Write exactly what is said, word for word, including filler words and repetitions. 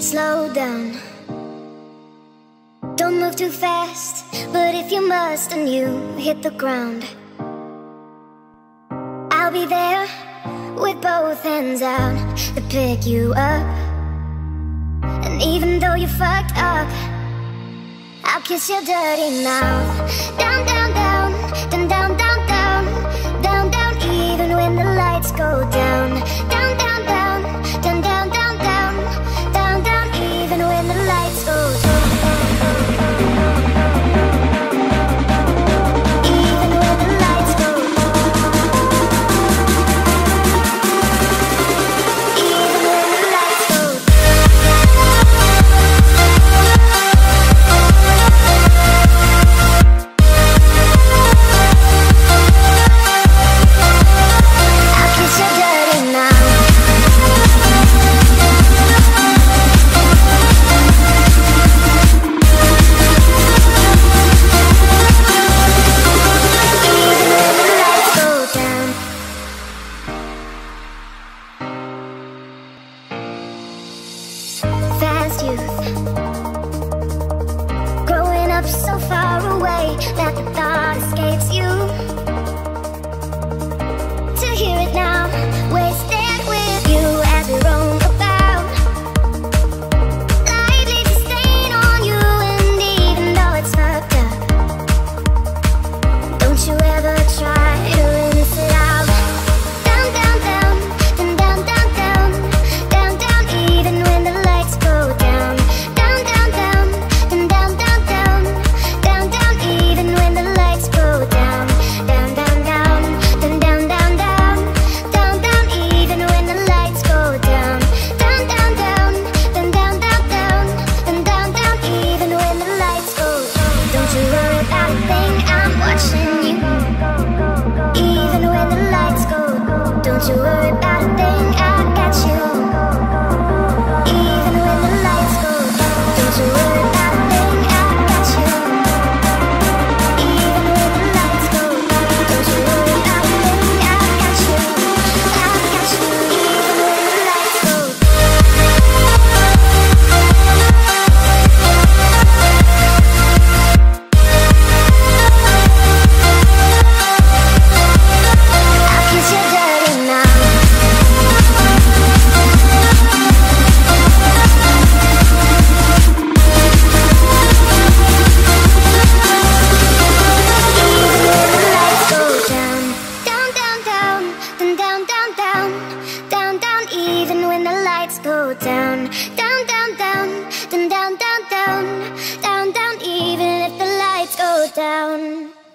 slow down. Don't move too fast, but if you must and you hit the ground, I'll be there with both hands out to pick you up. And even though you fucked up, I'll kiss your dirty mouth. Down, down, down, down, down, down, down, down, down, even when the lights go down. Down, down, down, down, down, down, down, down, down, even when the lights go down. Even when the lights go down. Even when the lights go down. Down, down, down, down, down, even if the lights go down.